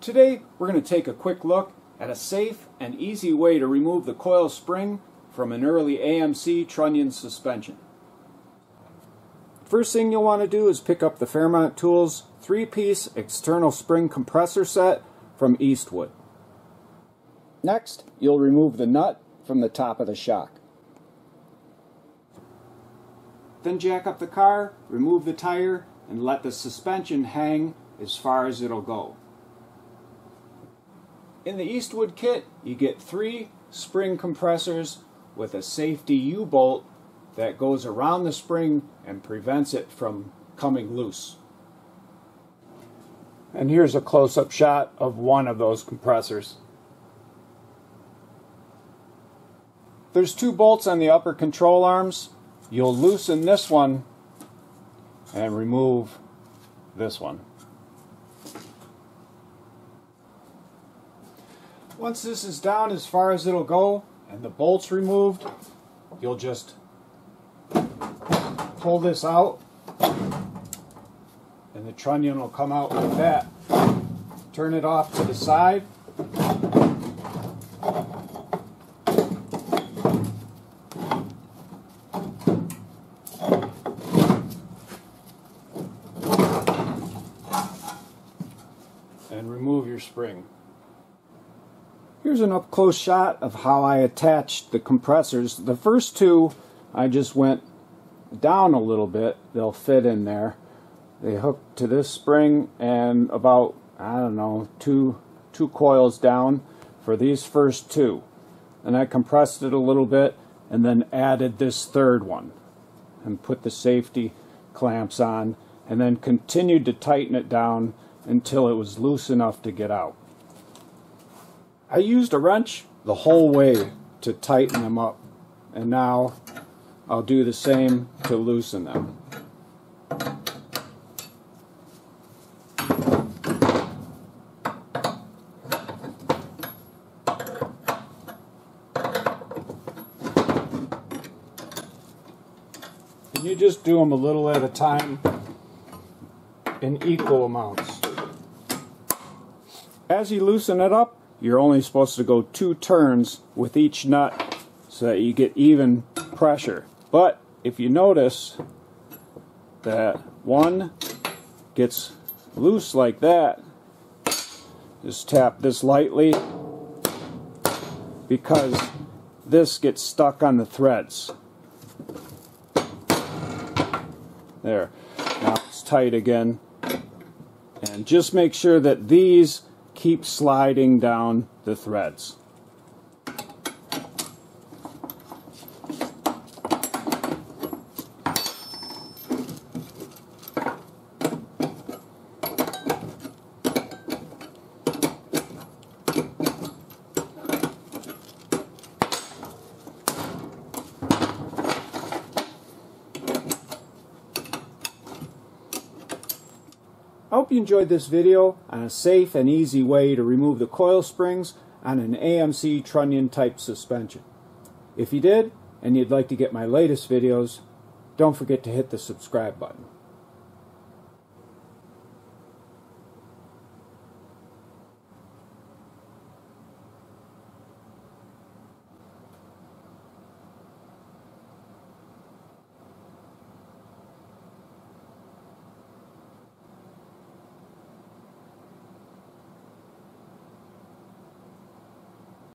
Today we're going to take a quick look at a safe and easy way to remove the coil spring from an early AMC Trunnion suspension. First thing you'll want to do is pick up the Fairmont Tools 3-piece external spring compressor set from Eastwood. Next, you'll remove the nut from the top of the shock. Then jack up the car, remove the tire, and let the suspension hang as far as it'll go. In the Eastwood kit, you get 3 spring compressors with a safety U-bolt that goes around the spring and prevents it from coming loose. And here's a close-up shot of one of those compressors. There's 2 bolts on the upper control arms. You'll loosen this one and remove this one. Once this is down as far as it'll go and the bolt's removed, you'll just pull this out and the trunnion will come out like that. Turn it off to the side. And remove your spring. Here's an up-close shot of how I attached the compressors. The first 2, I just went down a little bit. They'll fit in there. They hook to this spring and about, I don't know, two coils down for these first 2. And I compressed it a little bit and then added this 3rd one and put the safety clamps on and then continued to tighten it down until it was loose enough to get out. I used a wrench the whole way to tighten them up, and now I'll do the same to loosen them. And you just do them a little at a time in equal amounts. As you loosen it up, you're only supposed to go 2 turns with each nut so that you get even pressure. But if you notice that one gets loose like that, just tap this lightly because this gets stuck on the threads. There. Now it's tight again. And just make sure that these keep sliding down the threads. I hope you enjoyed this video on a safe and easy way to remove the coil springs on an AMC Trunnion type suspension. If you did, and you'd like to get my latest videos, don't forget to hit the subscribe button.